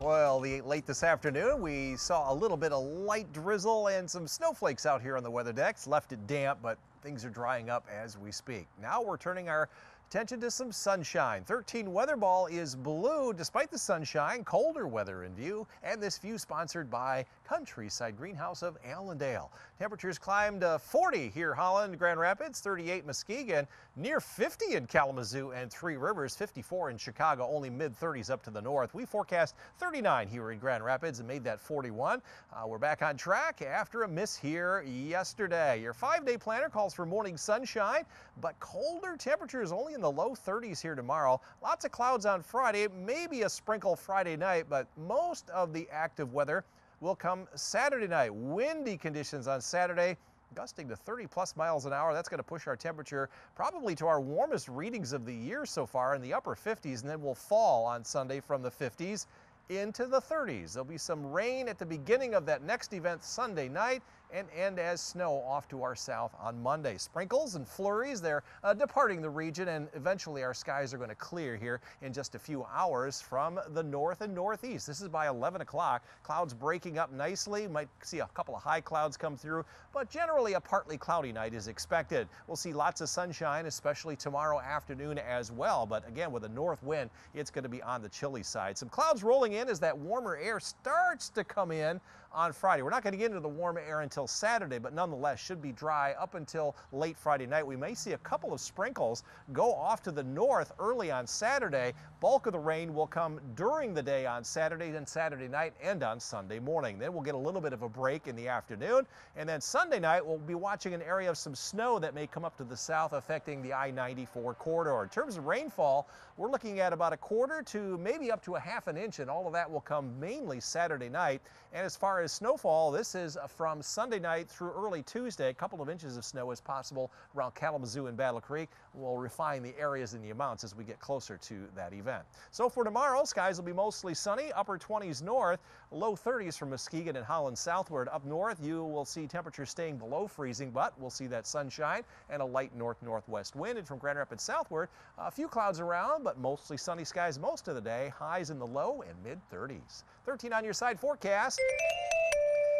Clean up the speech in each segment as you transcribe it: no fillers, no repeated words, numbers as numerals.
Well, late this afternoon, we saw a little bit of light drizzle and some snowflakes out here on the weather decks. Left it damp, but things are drying up as we speak. Now we're turning our attention to some sunshine. 13 Weather Ball is blue despite the sunshine, colder weather in view, and this view sponsored by Countryside Greenhouse of Allendale. Temperatures climbed to 40 here, Holland, Grand Rapids, 38 Muskegon, near 50 in Kalamazoo and Three Rivers, 54 in Chicago, only mid-30s up to the north. We forecast 39 here in Grand Rapids and made that 41. We're back on track after a miss here yesterday. Your five-day planner calls for morning sunshine, but colder temperatures only in the low 30s here tomorrow. Lots of clouds on Friday, maybe a sprinkle Friday night, but most of the active weather will come Saturday night. Windy conditions on Saturday, gusting to 30 plus miles an hour. That's going to push our temperature probably to our warmest readings of the year so far in the upper 50s, and then we'll fall on Sunday from the 50s into the 30s. There'll be some rain at the beginning of that next event Sunday night and end as snow off to our south on Monday. Sprinkles and flurries, they're departing the region, and eventually our skies are going to clear here in just a few hours from the north and northeast. This is by 11 o'clock. Clouds breaking up nicely. Might see a couple of high clouds come through, but generally a partly cloudy night is expected. We'll see lots of sunshine, especially tomorrow afternoon as well, but again, with a north wind, it's going to be on the chilly side. Some clouds rolling in as that warmer air starts to come in on Friday. We're not going to get into the warm air until Saturday, but nonetheless should be dry up until late Friday night. We may see a couple of sprinkles go off to the north early on Saturday. Bulk of the rain will come during the day on Saturday, then Saturday night and on Sunday morning. Then we'll get a little bit of a break in the afternoon, and then Sunday night we'll be watching an area of some snow that may come up to the south, affecting the I-94 corridor. In terms of rainfall, we're looking at about a quarter to maybe up to a half an inch, and all of that will come mainly Saturday night. And as far as snowfall, this is from Sunday night through early Tuesday. A couple of inches of snow is possible around Kalamazoo and Battle Creek. We'll refine the areas and the amounts as we get closer to that event. So for tomorrow, skies will be mostly sunny, upper 20s north, low 30s from Muskegon and Holland southward. Up north, you will see temperatures staying below freezing, but we'll see that sunshine and a light north-northwest wind. And from Grand Rapids southward, a few clouds around, but mostly sunny skies most of the day, highs in the low and mid-30s. 13 on your side forecast.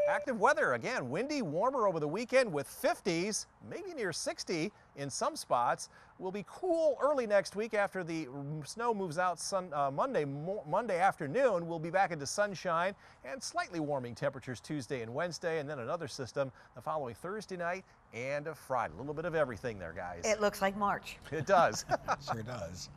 Active weather again, windy, warmer over the weekend with 50s, maybe near 60 in some spots. Will be cool early next week after the snow moves out. Monday afternoon, we'll be back into sunshine and slightly warming temperatures Tuesday and Wednesday, and then another system the following Thursday night and Friday. A little bit of everything there, guys. It looks like March. It does. It sure does.